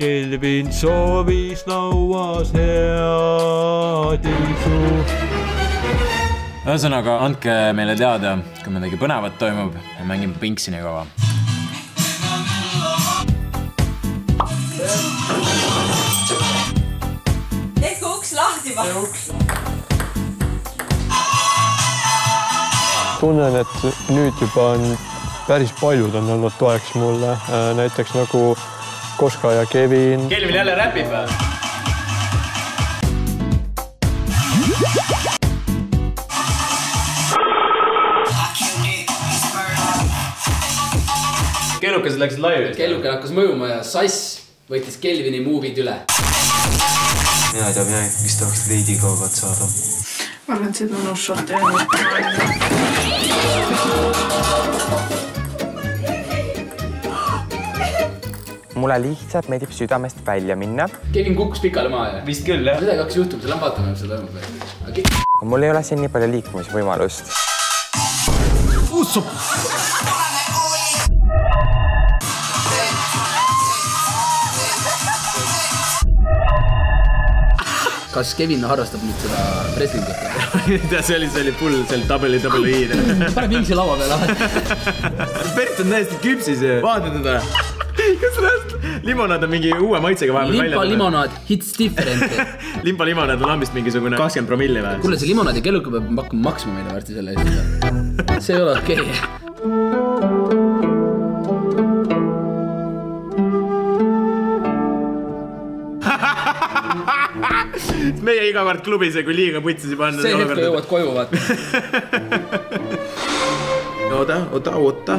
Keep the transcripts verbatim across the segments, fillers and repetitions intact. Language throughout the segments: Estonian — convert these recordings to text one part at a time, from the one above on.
Kelvin soovis lauas hea tiisu. Ühesõnaga, andke meile teada, kui midagi põnevat toimub ja mängime pinksini kaua. Tehke uks lahti vastu. Tunnen, et nüüd juba on päris paljud on olnud toeks mulle. Näiteks nagu Koska ja Kevin. Kelvin jälle räpib. Kellukesed läksid laivi. Kelluke hakkas mõjuma ja sass võitis Kelvini muuvid üle. Mina ei tea, mina vist tahaks veidi kaugat saada. Ma arvan, et seda on uus short jäänud. Mulle lihtsalt meeldib südamest välja minna. Kevin kukkus pikale maa ja vist küll, jah. Midagi hakkas juhtuma, see lambatame, mis see toimub. Mul ei ole siin nii palju liikumisvõimalust. Uusub! Kas Kevin harrastab nüüd seda wrestlingut? See oli, see oli pull, see oli W W E-de. Parem mingise laua peale. Pert on täiesti küpsis. Vaata teda. Kas näest? Limonaad on mingi uue maitsega vahepeal välja. Limpa limonaad hits different. Limpa limonaad on ambist mingisugune kakskümmend promilli vähe. Kuule, see limonaad ja kelluke peab hakkama maksma meile varsti selle eest. See ei ole okei. Meie igakord klubis ja kui liiga putsisi panna... See hetke jõuad koju vaata. Oota, oota, oota.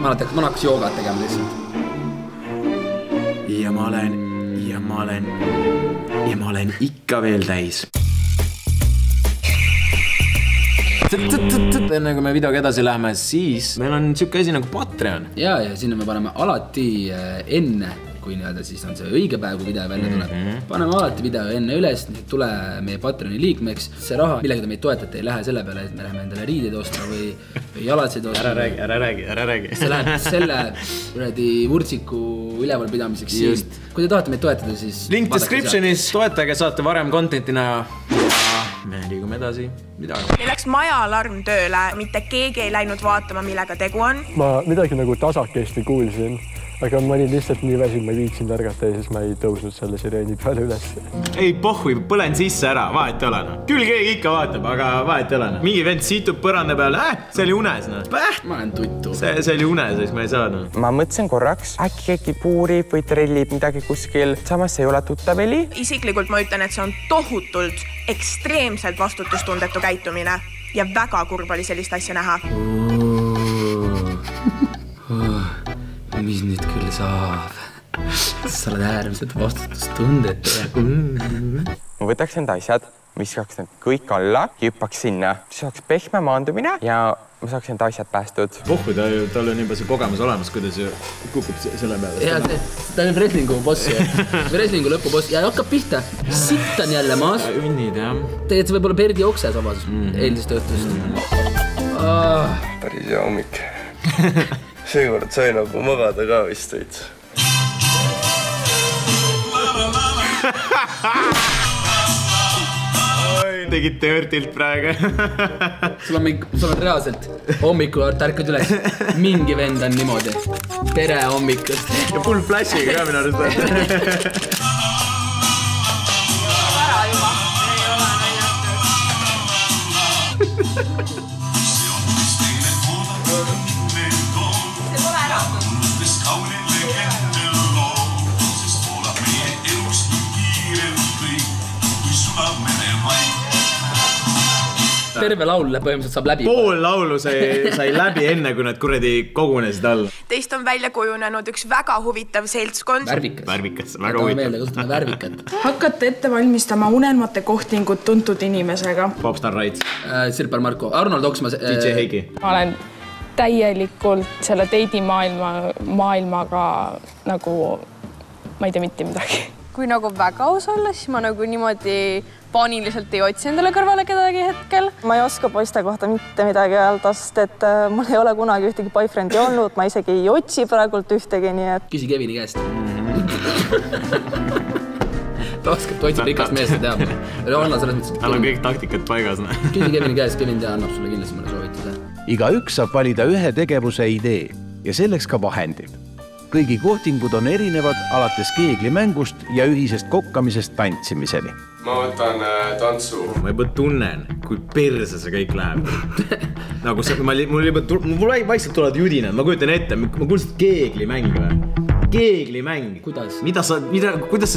Ma hakkas joogat tegema lihtsalt. Ja ma olen... Ja ma olen... Ja ma olen ikka veel täis. Enne kui me videoga edasi läheme, siis... Meil on siuke asi nagu Patreon. Jaa, ja sinna me paneme alati enne. Kui nii-öelda siis on see õige päev, kui video välja tuleb. Paneme alati video enne üles, tule meie Patreoni liikmeks. See raha, millega te meid toetate, ei lähe selle peale, et me läheme endale riideid ostma või jalatseid ostma. Ära räägi, ära räägi, ära räägi. See läheb selle üledi vurtsiku ülevalpidamiseks. Kui te tahate meid toetada, siis... Link descriptionis, toetage, saate varem contenti näha. Me liigume edasi. Meil läks majaalarm tööle, mitte keegi ei läinud vaatama, millega tegu on. Ma midagi nagu tasakesti kuulsin. Aga ma olin lihtsalt nii väsinud, ma ei viitsinud ärgata ja siis ma ei tõusnud selle sireeni peale üles. Ei pohvi, põlen sisse ära, vahet ei ole. Küll keegi ikka vaatab, aga vahet ei ole. Mingi vend siitub põranda peale, äh, see oli unes. Ma olen tuttu. See oli unes, siis ma ei saa. Ma mõtlesin korraks, äkki keegi puurib või trellib midagi kuskil. Samas ei ole tuttaveli. Isiklikult ma ütlen, et see on tohutult ekstreemselt vastutustundetu käitumine ja väga kurb oli sellist asja näha. Mis nüüd küll saab? Sa oled äärmiselt vastutustundet. Ma võtaks enda asjad, viskaks need kõik alla, hüppaks sinna. See oleks pehme maandumine ja ma saaks enda asjad päästud. Pohku, tal on juba see kogemus olemas, kuidas kukub selle peale. Jaa, ta on wrestlingu boss. Wrestlingu lõpuboss. Ja hakkab pihta. Sitt on jälle maas. Ünnid, jah. Tegelikult see võib olla perdi okse samas eeldist õhtust. Päris hea hommik. Seekord sai nagu magada ka vist veits. Tegite õrtilt praegu. Sul on reaalselt hommikul tärkud üles. Mingi vend on niimoodi. Tere hommikust. Ja full flashiga ka minu arust. Ära juba. Ei ole näinud. Terve laul põhimõtteliselt saab läbi. Pool laulu sai läbi enne, kui nad kuredi kogunesid all. Teist on välja kujunenud üks väga huvitav seltskond. Värvikas. Värvikas, väga huvitav. Hakkate ette valmistama unelmate kohtingud tuntud inimesega. Bobstar Raids. Sirper Marko. Arnold Oksmas. D J Heigi. Ma olen täielikult selle teidi maailmaga nagu, ma ei tea mitte midagi. kui nagu väga aus olla, siis ma nagu niimoodi paaniliselt ei otsi endale kõrvale kedagi hetkel. Ma ei oska poiste kohta mitte midagi öelda, sest et mul ei ole kunagi ühtegi boyfriendi olnud, ma isegi ei otsi praegult ühtegi, nii et... Küsi Kevini käest. Ta oskab, ta otsib ikast meest ja teab. Tal on kõik taktikad paigas. Küsi Kevini käest, Kevin tea annab sulle kindlasti mõne soovituse. Iga üks saab valida ühe tegevuse idee ja selleks ka vahendib. Kõigi kohtingud on erinevad alates keeglimängust ja ühisest kokkamisest tantsimiseni. Ma võtan tantsu. Ma juba tunnen, kui perse see kõik läheb. Nagu see, mul vaikselt tulevad judinad, ma kujutan ette, ma kuulsin keeglimäng või? Keeglimäng. Kuidas? Kuidas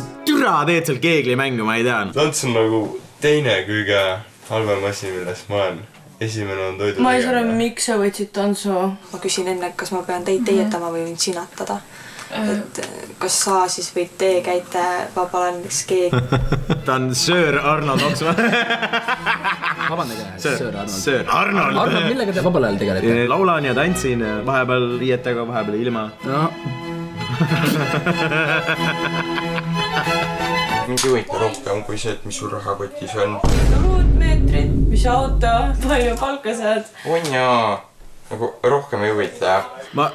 sa türa teed seal keeglimängu, ma ei tea. Tants on nagu teine kõige halvem asi, milles ma olen. Esimene on toidu. Ma ei saa aru, miks sa võtsid tantsu? Ma küsin enne, kas ma pean teid teietama või võin sinatada. Kas sa siis võid tee käite vabalandeks keegi? Ta on söör Arnold Oksmas. Vabandage, söör Arnold. Söör Arnold. Arnold, millega te vabalajal tegelete? Laulan ja tantsin, vahepeal riietega, vahepeal ilma. Mind ei võita rohkem kui see, et mis sul rahakotis on. Ruutmeetrit, mis auto, palju palka saad. On jaa, nagu rohkem ei võita. Ma...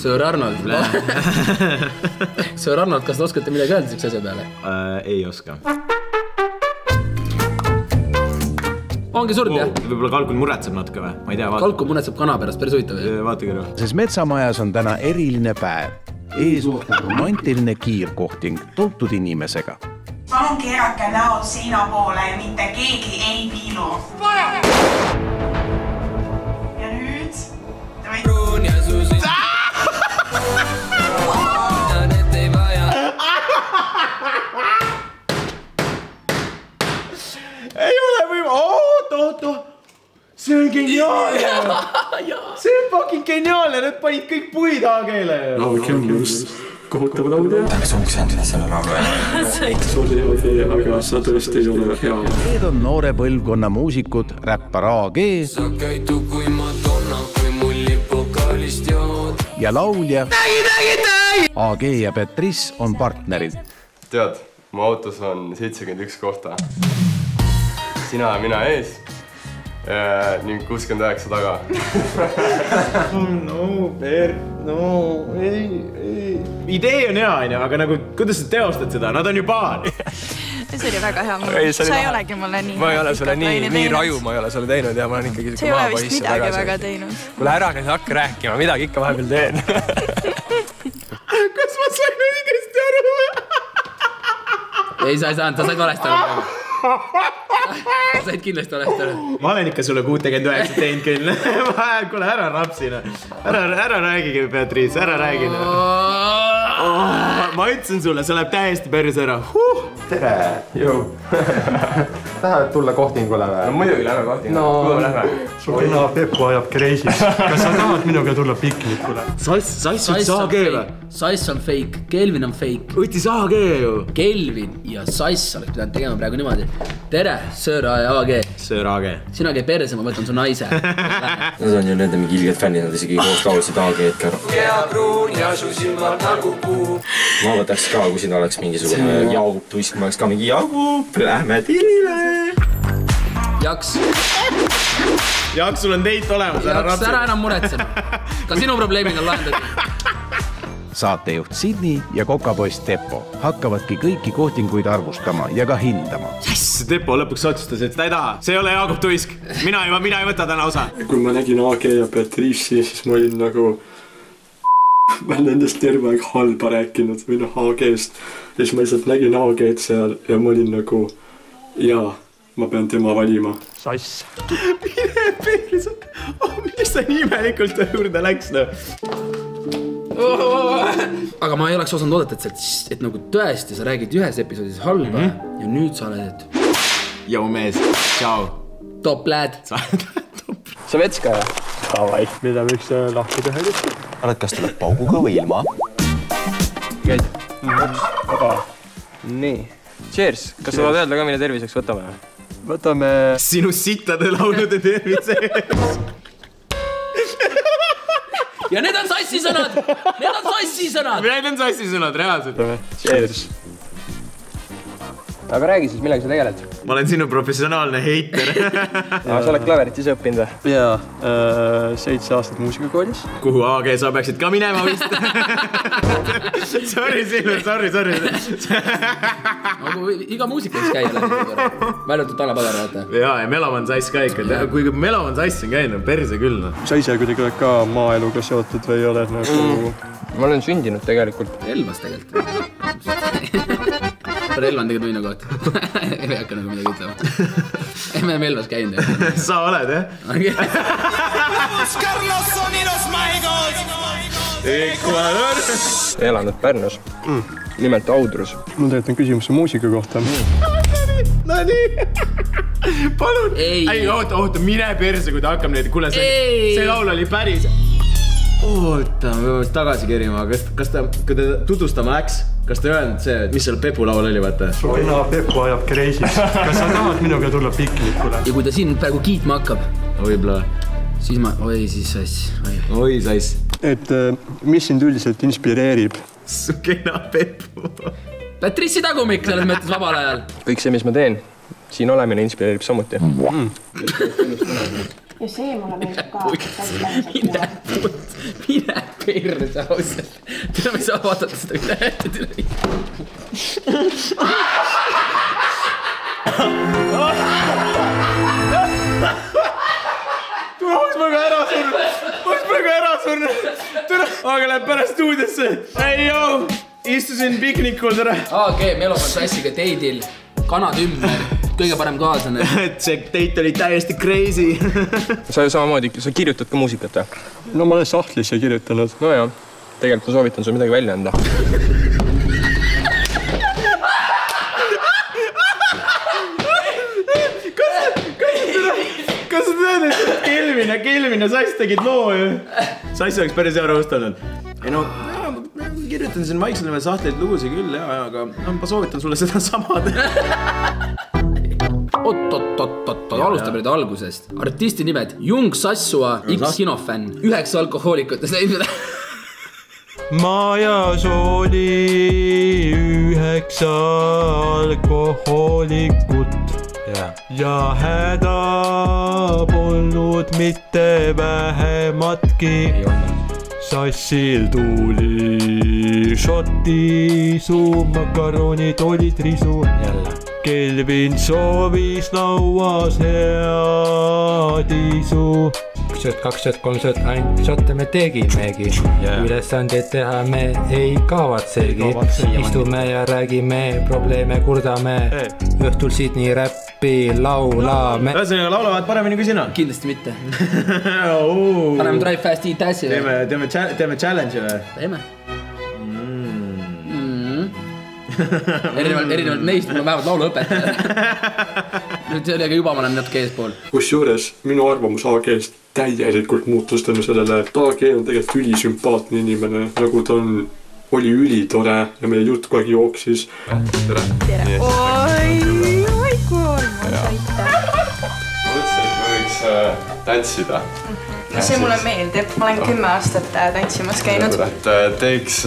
Sõõr Arnold. Sõõr Arnold, kas te oskate midagi öelda siks asja peale? Ei oska. Ongi surd, jah? Võibolla Kalkun muretseb natuke või? Ma ei tea, vaata. Kalkun muretseb kana pärast, päris huvitav. Vaata kirju. Sest metsamajas on täna eriline päev. Eesmõttel romantiline kiirkohting tuntud inimesega. Palun keerake näol seina poole ja mitte keegi ei piilu. Pane! Ja nüüd... Ruun ja suusid... Ja need ei vaja... Ei ole võima... Oot, oot, oot! See on geniaalne! See on fucking geniaalne, nad panid kõik puid aageile! Laulke on just kohutavad audio. Tahaks onks endine selle laulu. Sorry, aga sa tõesti ei ole hea. Need on noore põlvkonna muusikud, räppar A G Sa käitu kui Madonna, kui mulli pokaalist jood. Ja laulja Nägi, nägi, nägi! A G ja Petris on partnerid. Tead, mu autos on seitsekümmend üks kohta. Sina ja mina ees. Ning kuuskümmend üheksa taga. No, Per, no, ei, ei. Idee on hea, onju, aga nagu, kuidas sa teostad seda? Nad on ju paar. See oli väga hea mulle. Sa ei olegi mulle nii. Ma ei ole sulle nii raju, ma ei ole sulle teinud ja ma olen ikkagi siuke maapoiss. See ei ole vist midagi väga teinud. Kuule, ära käis hakka rääkima, midagi ikka vahepeal teen. Kas ma sain õigesti aru? Ei, sa ei saanud, sa said valesti aru. Sa said kindlasti olest ära. Ma olen ikka sulle kuuskümmend üheksa teinud küll. Kuule, ära rapsina. Ära räägige, Beatriis, ära räägina. Ma ütlesin sulle, see läheb täiesti päris ära. Tere, jõu. Tahavad tulla kohtingule või? No muidugi lähme kohtingule. Su kena Peppu ajab kreisis. Kas sa tahad minuga tulla piknikule? Sass on A G või? Sass on fake, Kelvin on fake. Võttis A G ju. Kelvin ja Sass oleks pidanud tegema praegu niimoodi. Tere, Sõõr A G. Sõõr A G. Sina käi perse, ma võtan su naise. Nad on ju nende mingi ilged fännid, nad isegi koos kaulasid A G-d ka. Ma võtaks ka, kui siin oleks mingisugune Jaagup tuisk, ma oleks ka mingi Jaagup, lähme tirile. Jaks. Jaks, sul on teit olemas. Jaks, ära enam muretsema. Ka sinu probleemid on lahendatud. Saatejuht Sidney ja kokapoiss Teppo hakkavadki kõiki kohtinguid arvustama ja ka hindama. Jess! Teppo lõpuks otsustas, et ta ei taha. See ei ole Jaagup Tuisk. Mina ei võta täna osa. Kui ma nägin A G ja Petriisi, siis ma olin nagu... Ma olen endast terve aeg halba rääkinud või noh A G-st. Ja siis ma lihtsalt nägin A G-d seal ja ma olin nagu... Jaa, ma pean tema valima. Sass! Mine peeliselt! Miks ta nii imelikult juurde läks? Aga ma ei oleks osanud oodata, et nagu tõesti sa räägid ühes episoodis halba ja nüüd sa oled, et... Jau mees, tšau! Top lääd! Sa vets ka, jah? Tavai! Mida võiks lahku teha lihtsalt? Arvad, kas tuleb pauguga või ilma? Käid! Nii. Cheers! Kas sa tahad öelda ka, mille terviseks võtame? Võtame... Sinu sitade laulude tervise! Ja need on sass! soissisõnad! Need on soissisõnad! Need on soissisõnad, reaalselt. Cheers. Aga räägi siis, millega sa tegeled? Ma olen sinu professionaalne heiter. Sa oled klaverit siis õppinud? Jaa, seitse aastat muusikakoolis. Kuhu A G sa peaksid ka minema vist? Sorry Silve, sorry, sorry. Iga muusikas käib läbi. Väljatud Tala Padar, vaata. Jaa, ja Meloman Saiss ka ikka. Kui Meloman Saiss on käinud, on perse küll. Sa ise kuidagi oled ka maaeluga seotud või oled nagu... Ma olen sündinud tegelikult. Elvas tegelikult. Relv on tegelikult võinu koht. Ei hakka nagu midagi ütlema. Ei, me oleme Elvas käinud. Sa oled, jah? Jelanus Carlos Soninos, my god! Ecuador! Elanud Pärnus. Nimelt Audrus. Mul tegelikult on küsimus muusika kohta. No nii! Palun! Ei, oota, oota, mine perse, kui ta hakkab neid. Kuule, see laul oli päris... Oota, me peame tagasi kerima, kas ta tutvustama läks? Kas te öelnud see, mis seal Pepu laul oli, vaata? Mina Pepu ajab kreisiks. Kas sa tahad minuga tulla piknikule? Ja kui ta siin praegu kiitma hakkab, võib-olla, siis ma... Oi, siis Saiss. Oi, Saiss. Et mis sind üldiselt inspireerib? Su kena Pepu. Patrici tagumik, selles mõttes vabal ajal. Kõik see, mis ma teen, siin olemine inspireerib samuti. Ja see mulle meeldib ka. Mine put, mine perre sa ausalt. Teeme saa vaadata seda üle ette üle. Tule hoos mõga ära surne. Hoos mõga ära surne. Tule. Aga läheb pärast stuudesse. Ei joo. Istusin piknikul tere. Okei, Meloman Sassiga teidil. Kanad ümber. Kõige parem kaaslane. See teit oli täiesti crazy. Sa ju samamoodi, sa kirjutad ka muusikat, jah? No ma olen sahtlisse kirjutanud. No jah, tegelikult ma soovitan su midagi välja enda. Kas sa tead, et Kelvin ja Kelvin ja Saiss tegid loo ju? Saiss oleks päris hea rahustanud. Ei no, ma kirjutan siin vaikselt veel sahtleid lugusi küll, jah, aga ma soovitan sulle seda sama teha. Oot-oot-oot-oot-oot, alustab nüüd algusest. Artisti nimed Jung Sassua, X Kinofan, üheks alkohoolikutes leidnud. Majas oli üheksa alkohoolikut ja häda polnud mitte vähematki. Sassil tuli šoti, suu makaronid olid risu. Kelvin soovis lauas head isu. kaks tuhat kolm ainult šotte me tegimegi. Ülesandeid teha me ei kavatsegi. Istume ja räägime, probleeme kurdame. Õhtul siit nii räppi laulame. Ühesõnaga laulavad paremini kui sina? Kindlasti mitte. Paneme Drive Fast Eat Assi. Teeme challenge'i või? Teeme. Erinevalt neist, ma vähemalt laulu õpetan. Nüüd see oli aga juba, ma olen natuke eespool. Kus juures minu arvamus A G-st täielikult muutus tänu sellele, et A G on tegelikult ülisümpaatne inimene, nagu ta on, oli ülitore ja meie jutt kogu aeg jooksis. Tere! Tere! Oi, oi, koolma, aitäh! Ma mõtlesin, et ma võiks tantsida. See mulle meeldib, ma olen kümme aastat tantsimas käinud. Teeks...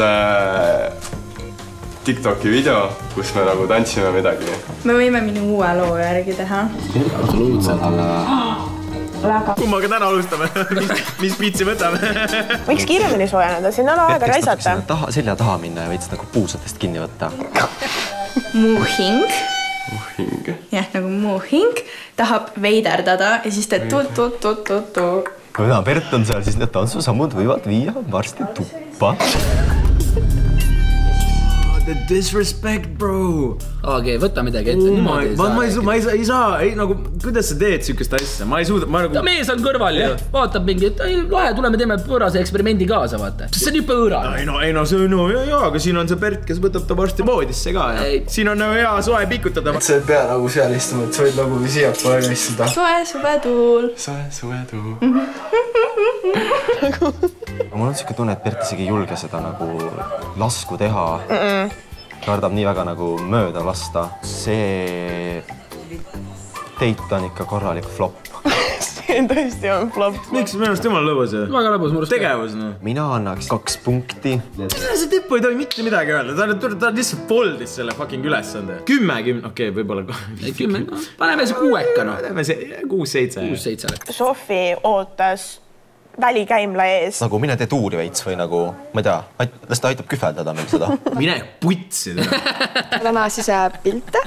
TikToki video, kus me nagu tantsime midagi. Me võime minu uue loo järgi teha. Kummaga täna alustame? Mis pitsi võtame? Võiks kiiremini soojeneda, sinna on aega raisata. Selja taha minna ja võiks nagu puusatest kinni võtta. Muuhing. Muuhing. Jah, nagu muuhing. Tahab veiderdada ja siis teed tu-tu-tu-tu-tu. Kui ta Pert on seal, siis need tantsusammud võivad viia varsti tuppa. The disrespect, bro! Okei, võta midagi ette, niimoodi ei saa. Ma ei saa, ei nagu, kuidas sa teed siukest asja? Ma ei suuda, ma nagu... Ta mees on kõrval ja vaatab mingi, et ei, lahe, tuleme teeme pöörase eksperimendi kaasa, vaata. See on juba õõrane. Ei no, ei no, see on ju, jaa, aga siin on see Pert, kes võtab ta varsti voodisse ka. Siin on hea soe pikutada. Sa ei pea nagu seal istuma, et sa võid nagu siia poega istuda. Soe, suve tuul. Soe, suve tuul. Mul on siuke tunne, et Pert isegi ei julge seda nagu lasku teha. Kardab nii väga nagu mööda lasta. See teit on ikka korralik flop. Oikein tõesti on flop. Miks minu arust jumala lõbus? Väga lõbus, minu arust tegevus. Mina annaks kaks punkti. See tippu ei tohi mitte midagi öelda. Ta on lihtsalt foldis selle fucking ülesande. Kümme, kümne, okei, võib-olla kümme. Paneme see kuueka, noh. Paneme see kuus, seitse. Kuus, seitse. Sofi ootas välikäimla ees. Nagu mine teed uuri veits või nagu, ma ei tea, las ta aitab kühveldada meil seda. Mine putsi teda. Täna siis jääb pilte,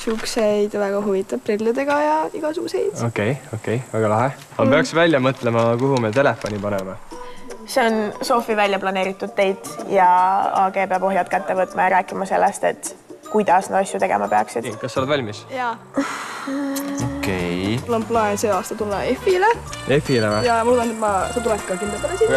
siukseid väga huvitav prillidega ja igasuguseid. Okei, okei, väga lahe. Ma peaks välja mõtlema, kuhu me telefoni paneme. See on Sofi välja planeeritud teid ja A G peab ohjad kätte võtma ja rääkima sellest, et kuidas no asju tegema peaksid. Kas sa oled valmis? Jaa. Mul on plaan see aasta tulla F-ile. F-ile või? Ja ma luudan, et ma sa tuled ka kindla peale siin.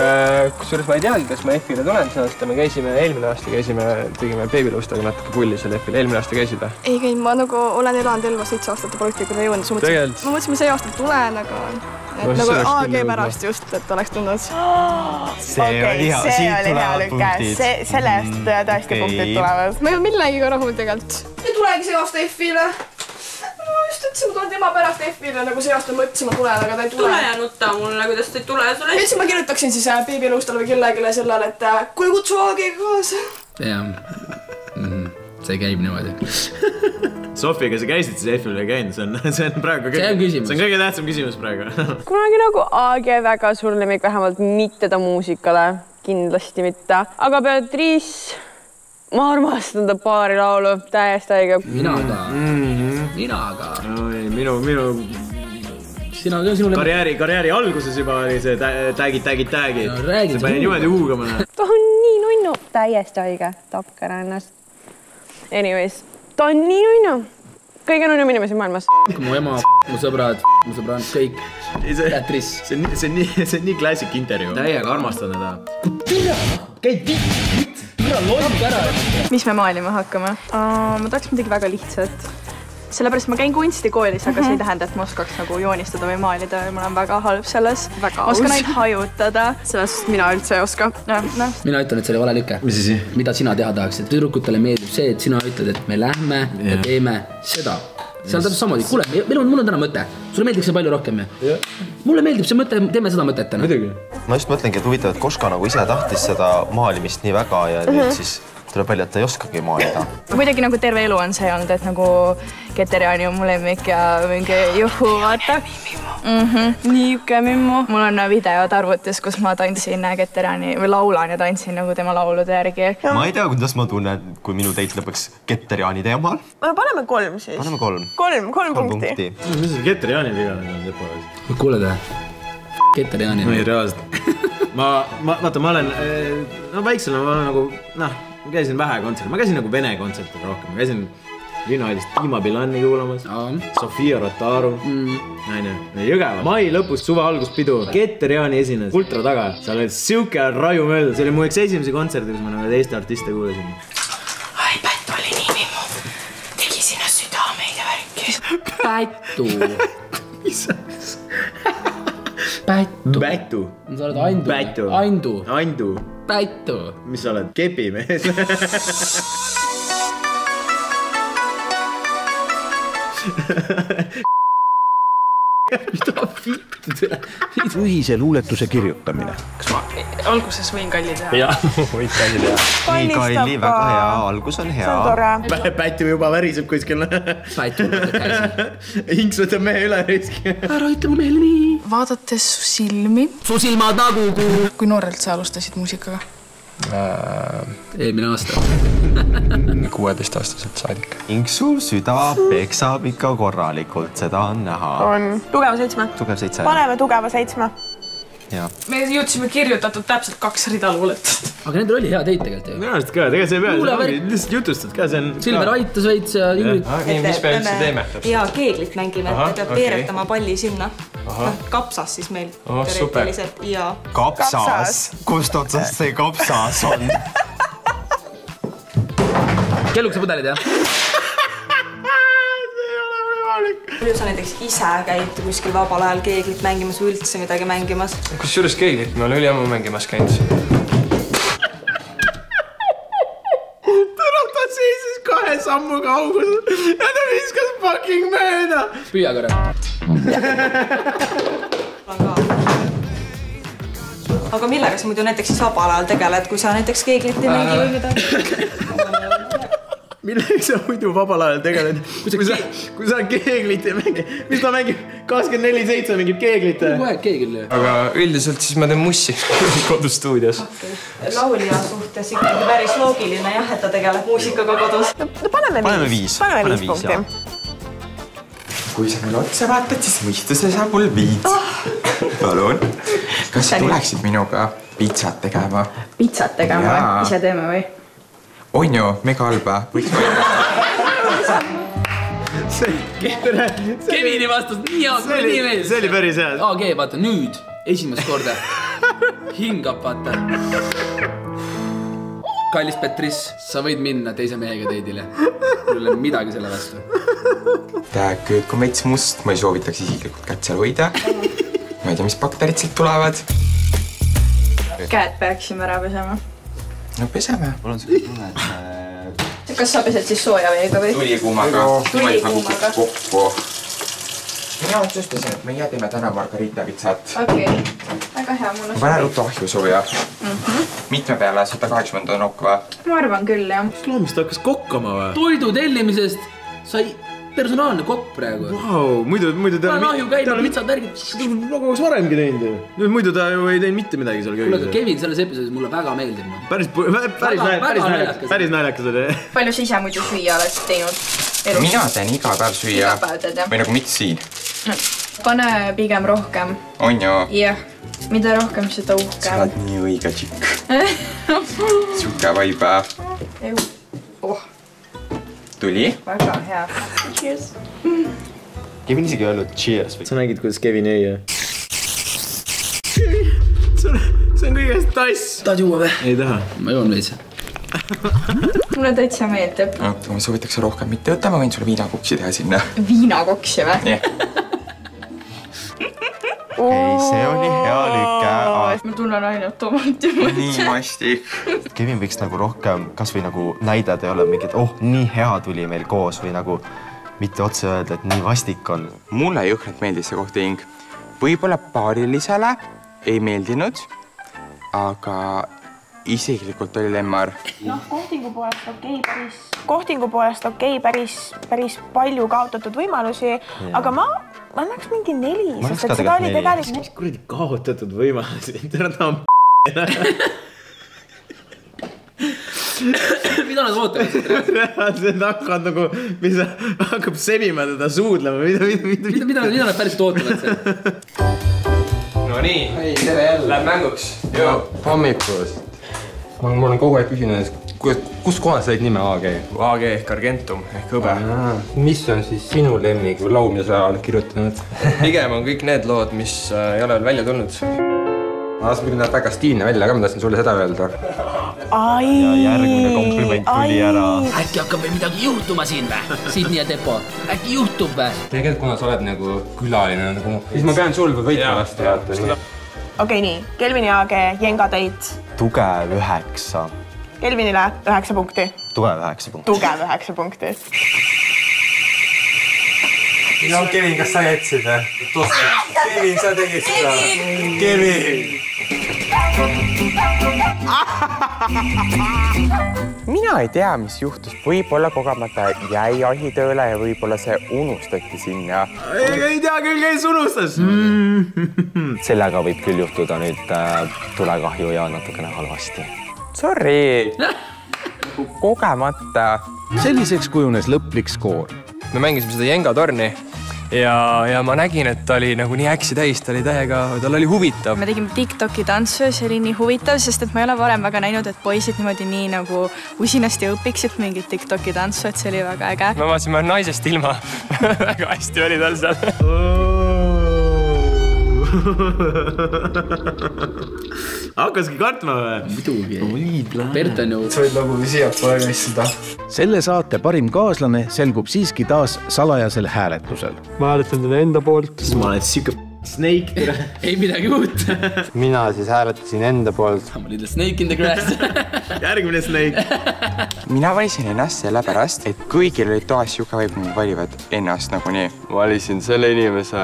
Kusjuures ma ei teagi, kas ma F-ile tulen see aasta. Me käisime eelmine aasta, käisime, tegime beebilõustaga natuke kulli selle F-ile. Eelmine aasta käisid või? Ei käin, ma nagu olen elanud elmas seitse aastat projekti, kui ma jõuan. Ma mõtlesin, et see aasta tulen, aga nagu A G pärast just, et oleks tulnud. See oli hea, siit tulevad punktid. Selle eest tõesti punktid tulevad. Ma ei ole millegagi rahul tegelikult. Ei tulegi see aasta F-ile. Ma just ütlesin, ma tulen tema pärast F-ile, nagu see aasta mõtlesin, ma tulen, aga ta ei tule. Tule ja nuta mulle, kuidas ta ei tule. Ütlesin, ma kirjutaksin siis beebiluustale või kellegile sellele, et kui kutsu A G-ga kaasa. Jah, see käib niimoodi. Sofi, kas sa käisid siis F-ile käinud? See on praegu kõige tähtsam küsimus praegu. Kunagi nagu A G väga suur lemmik, vähemalt mitte ta muusikale, kindlasti mitte. Aga Beatrice... Ma armastan ta paari laulu, täiesti õige. Mina ka. Mina ka. Minu, minu... Karjääri alguses juba oli see tagid, tagid, tagid. See pani niimoodi huugama. Ta on nii nunnu. Täiesti õige. Tapkera ennast. Anyways, ta on nii nunnu. Kõige nunnu inimesi maailmas. Mu ema, mu sõbrad, mu sõbrad, kõik. See on nii klassik intervju. Täiega armastan teda. Pira! Käi pit! Mis me maalima hakkame? Ma tahaks midagi väga lihtsat. Sellepärast ma käin kunstikoolis, aga see ei tähenda, et ma oskaks joonistada või maalida. Ma olen väga halb selles. Ma oskan ainult hajutada. Sellest mina üldse ei oska. Mina ütlen, et see oli vale lüke. Mis siis? Mida sina teha tahaksid? Tüdrukutele meeldib see, et sina ütled, et me lähme ja teeme seda. Seal on täpselt samamoodi. Kuule, mul on täna mõte. Sulle meeldiks see palju rohkem. Mulle meeldib see mõte, teeme seda mõtet täna. Ma just mõtlengi, et huvitav, et Koška nagu ise tahtis seda maalimist nii väga ja nüüd siis tuleb välja, et ta ei oskagi maalida. Kuidagi nagu terve elu on see olnud, et nagu Ketter Eani on mu lemmik ja mingi juhu vaata. Niiuke mimmu. Mul on videod arvutis, kus ma tantsin Ketter Eani või laulan ja tantsin nagu tema laulude järgi. Ma ei tea, kuidas ma tunnen, kui minu teit lõpeks Ketter Eani teemal. Paneme kolm siis. Paneme kolm. Kolm, kolm punkti. Mis see Ketter Eani tegev? Kuule te, Ketter Eani. No ei reaalselt. Ma, vaata, ma olen, no väiksel ma olen nagu, noh, ma käisin vähe kontserte, ma käisin nagu vene kontsertega rohkem, ma käisin Linnahallis Tiima Pilanni kuulamas, Sofia Rataaru, Jõgeva, mai lõpus suve alguspidu, Ketter Eani esines, Ultra taga, seal oli siuke raju möll, see oli mu üks esimesi kontserte, kus ma nagu teiste artiste kuulasin. Ai, Päetu oli nii mimmu, tegi sinna südameid ja värki. Päetu. Mis asjas? Päetu. Päetu. Sa oled Aindu. Päetu. Aindu. Aindu. Päetu. Mis sa oled? Kepimees. Ühise luuletuse kirjutamine. Kas ma alguses võin kalli teha? Jah, võid kalli teha. Nii kalli, väga hea. Algus on hea. Päetu juba väriseb kuskil. Päetu võtab käsi. Inks võtab mehe üle riski. Ära ütle mu mehele nii. Vaadates su silmi. Su silmad nagu kuu. Kui noorelt sa alustasid muusikaga? Eelmine aasta. kuueteistaastased saadik. Inksu süda peksab ikka korralikult, seda on näha. On. Tugeva seitsme. Tugev seitse. Paneme tugeva seitsme. Me jõudsime kirjutatud täpselt kaks ridaluuletust. Aga nendel oli hea teid tegelikult. Minu arust ka, tegelikult see ei pea, lihtsalt jutustad ka. Silve Raitus veits ja Inglit. Mis me üldse teeme? Jaa, keeglit mängime, et peab veeretama palli sinna. Kapsas siis meil. Oh, super. Kapsas? Kust otsast see kapsas on? Kellukse pudelid, jah? Kui sa näiteks ise käid kuskil vabal ajal keeglit mängimas või üldse midagi mängimas? Kus juures keeglit? Me olen üli ammu mängimas käinud. Tõrab ta seisis kahe sammu kaugus ja ta viskas fucking mööda. Püüa korra. Aga millega sa muidu näiteks vabal ajal tegeled, kui sa näiteks keegliti mängi või midagi? Millega sa muidu vabal ajal tegeled? Kui sa keegliti mängi, mis ta mängib? kakskümmend neli seitse mängib keeglite. Kohe keeglile. Aga üldiselt siis ma teen mussi kodustuudios. Laulja suhtes ikkagi päris loogiline jah, et ta tegeleb muusikaga kodus. No paneme viis. Paneme viis punkti. Kui sa minu otsa vaatad, siis mõistuse saab mul viits. Palun. Kas sa tuleksid minuga pitsat tegema? Pitsat tegema või? Ise teeme või? On ju, mega halba. Kevini vastas nii hea, kui nii meeldis. See oli päris hea. A G, vaata nüüd, esimest korda. Hingab, vaata. Kallis Petris, sa võid minna teise mehega teidile. Mulle midagi selle vastu. Tähk, kui on veits must, ma ei soovitaks isiklikult kätt seal hoida. Ma ei tea, mis bakterid siit tulevad. Käed peaksime ära pesema. No peseme. Mul on see tunne, et... Kas sa pesed siis soojaveega või? Tuli kuumaga. Tuli kuumaga. Mina otsustasin, et meie teeme täna margarita pitsat. Okei. Väga hea, mul on... Pane ruttu ahju sooja. Mitme peale? sada kaheksakümmend on okva. Ma arvan küll, jah. Mis loomist hakkas kokkama või? Toidu tellimisest sai... personaalne kokk praegu. Vau, muidu ta on ahju käinud, mitsad värgid. Nagu oleks varemgi teinud. Muidu ta ju ei teinud mitte midagi seal köögis. Kuule, aga Kevin selles episoodis mulle väga meeldib. Päris naljakas oli. Palju sa ise muidu süüa oled teinud? Mina teen iga päev süüa. Või nagu mitte siin. Pane pigem rohkem. On ju? Jah. Mida rohkem, seda uhkem. Sa oled nii õige tšikk. Suke vaiba. Oh. Tuli. Väga hea. Cheers. Kevin isegi ei olnud cheers. Sa nägid, kuidas Kevin ei jää. Kevin, see on kõigest tass. Tahad juua või? Ei taha. Ma joon veitsa. Mulle täitsa meeldib. Ma soovitaks rohkem mitte võtta, ma võin sulle viinakoksi teha sinna. Viinakoksi või? Ei, see oli hea lüke. Ma tunnen ainult omalt juba. Nii mastik. Kevin võiks nagu rohkem, kas või nagu näidad ei ole mingi, et oh, nii hea tuli meil koos või nagu mitte otse öelda, et nii vastik on. Mulle jõhnet meeldis see kohting. Võib-olla paarilisele ei meeldinud, aga isiklikult oli lemmar. Noh, kohtingu poolest okei päris. Kohtingu poolest okei päris, päris palju kaotatud võimalusi, aga ma... Ma annaks mingi neli, sest et seda oli tegelikult... Mis kuradi kaotatud võimalusi? Teda ta on p***. Mida nad ootavad? See hakkab nagu... Mis hakkab semima teda suudlema? Mida nad päriselt ootavad seal? No nii, läheb mänguks. Hommikust. Ma olen kogu aeg küsinud, kus kohas said nime A G? A G ehk Argentum ehk hõbe. Mis on siis sinu lemmik või laul, mida sa oled kirjutanud? Pigem on kõik need lood, mis ei ole veel välja tulnud. Ma tahtsin küll näha väga stiilne välja, aga ma tahtsin sulle seda öelda. Ja järgmine kompliment tuli ära. Äkki hakkab või midagi juhtuma siin või? Siit nii ja Depo. Äkki juhtub või? Tegelikult kuna sa oled nagu külaline, siis ma pean sul või võitma vastu jätta. Okei, nii. Kelvin ja A G, Jenga täit. Tugev üheksa. Kelvinile üheksa punkti. Tugev üheksa punkti. Tugev üheksa punkti. No Kevin, kas sa jätsid? Kevin, sa tegid seda. Kevin! Mina ei tea, mis juhtus. Võib-olla kogemata jäi ahi tööle ja võib-olla see unustati sinna. Ei tea küll, kes unustas. Sellega võib küll juhtuda nüüd tulekahju ja natukene halvasti. Sorry! Kogemata. Selliseks kujunes lõplik skoor. Me mängisime seda Jenga torni ja ma nägin, et ta oli nagu nii äksi täis, ta oli täiega, tal oli huvitav. Me tegime TikToki tantsu, see oli nii huvitav, sest et ma ei ole varem väga näinud, et poisid niimoodi nii nagu usinasti õpiksid mingit TikToki tantsu, et see oli väga äge. Ma vaatasin, ma olen naisest ilma. Väga hästi oli tal seal. Hakkaski kartma või? Muidugi. Oli plaan. Sa võid nagu siiaks valmistada. Selle saate parim kaaslane selgub siiski taas salajasel hääletusel. Ma hääletan teda enda poolt. Siis ma olen siuke snake teda. Ei midagi uut. Mina siis hääletasin enda poolt. Ma olin snake in the grass. Järgmine snake. Mina valisin ennast sellepärast, et kõigil olid toas siuke võib, mida valivad ennast nagu nii. Valisin selle inimese,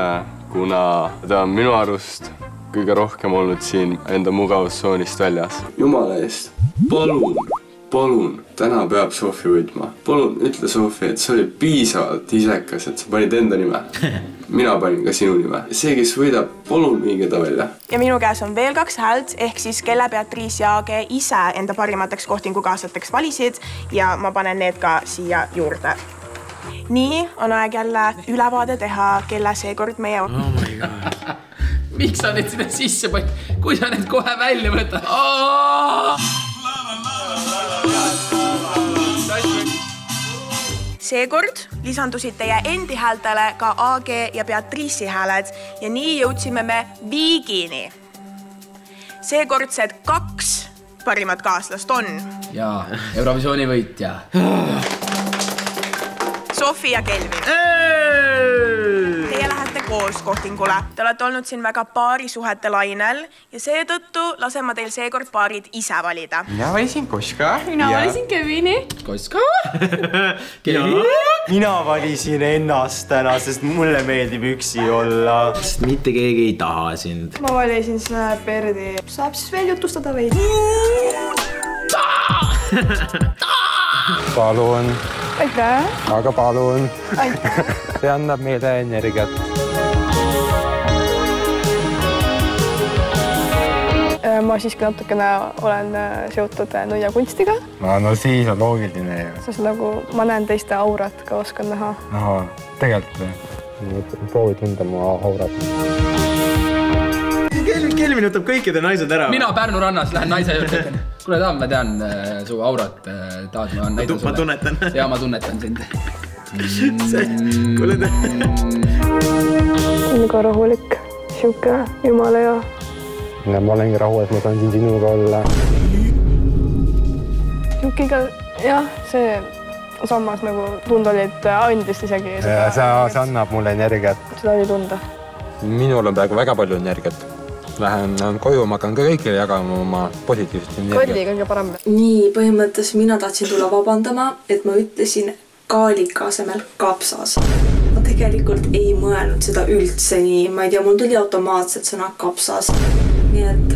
kuna ta on minu arust kõige rohkem olnud siin enda mugavustsoonist väljas. Jumala eest, palun, palun, täna peab Sofi võitma. Palun, ütle Sofi, et sa olid piisavalt isekas, et sa panid enda nime. Mina panin ka sinu nime. See, kes võidab, palun mingi ta välja. Ja minu käes on veel kaks häält, ehk siis kelle Beatriis ja Aage ise enda parimateks kohtingukaaslateks valisid ja ma panen need ka siia juurde. Nii, on aeg jälle ülevaade teha, kelle seekord meie on. Oh my god. Miks sa need sinna sisse põid? Kui sa need kohe välja võtad? Seekord lisandusid teie endi häältele ka Aage ja Beatriisi hääled ja nii jõudsime me viigini. Seekordsed kaks parimad kaaslast on. Jaa, Eurovisiooni võitja. Sofi ja Kelvin. Teie lähete koos kohtingule. Te olete olnud siin väga paari suhete lainel ja seetõttu lasema teil seekord paarid ise valida. Mina valisin Koska. Mina valisin Kevini. Koska? Kevini? Mina valisin ennast täna, sest mulle meeldib üksi olla. Sest mitte keegi ei taha sind. Ma valisin Snapperdi. Saab siis veel jutustada või? Palun. Aitäh! Aga palun! Aitäh! See annab meile energiat. Ma siiski natukene olen seotud nõia kunstiga. No siis on loogiline ju. Sest nagu ma näen teiste aurat ka oskan näha. Aha, tegelikult või? Proovi tunda mu aurat. Kelvin võtab kõikide naised ära. Mina Pärnu rannas lähen naise juurde. Kuule, Taam, ma tean su aurat, tahad ma näida sulle. Ma tunnetan. Jaa, ma tunnetan sind. Kuule, ta... Sinuga rahulik, siuke, jumala ja. Ja ma olengi rahu, et ma saan siin sinuga olla. Siukiga, jah, see sammas nagu tunda oli, et andis isegi. Ja see annab mulle energiat. Seda oli tunda. Minul on praegu väga palju energiat. Lähen koju, ma hakkan ka kõikile jagama oma positiivset energiat. Kalli kõige parem. Nii, põhimõttes mina tahtsin tulla vabandama, et ma ütlesin kaalika asemel kapsas. Ma tegelikult ei mõelnud seda üldse nii. Ma ei tea, mul tuli automaatselt sõna kapsas. Nii et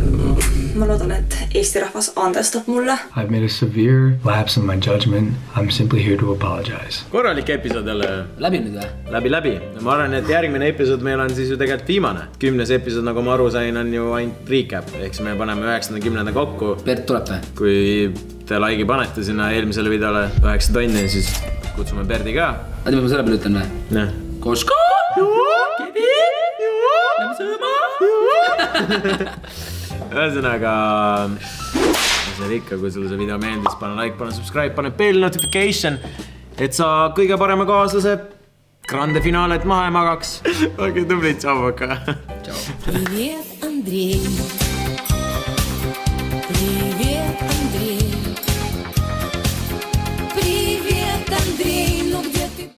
ma loodan, et Eesti rahvas andestab mulle. I've made a severe lapse in my judgment. I'm simply here to apologize. Korralik episood jälle. Läbi nüüd või? Läbi, läbi. Ma arvan, et järgmine episood meil on siis ju tegelikult viimane. Kümnes episood, nagu ma aru sain, on ju ainult recap. Eks me paneme üheksanda kümnenda kokku. Pärt tuleb või? Kui te laigi panete sinna eelmisele videole üheksa tonni, siis kutsume Pärdi ka. Adi, ma selle peale ütlen või? Näh. Koska! Juhu! Kebi! Juhu! Läbi sõõma! Juhu! Ühesõnaga... See oli ikka, kui sulle see video meeldis, pane like, pane subscribe, pane bell notification, et sa kõige parema kaaslase grande finaalet maha ei magaks. Okei, tublid, tšau, Maka. Tšau.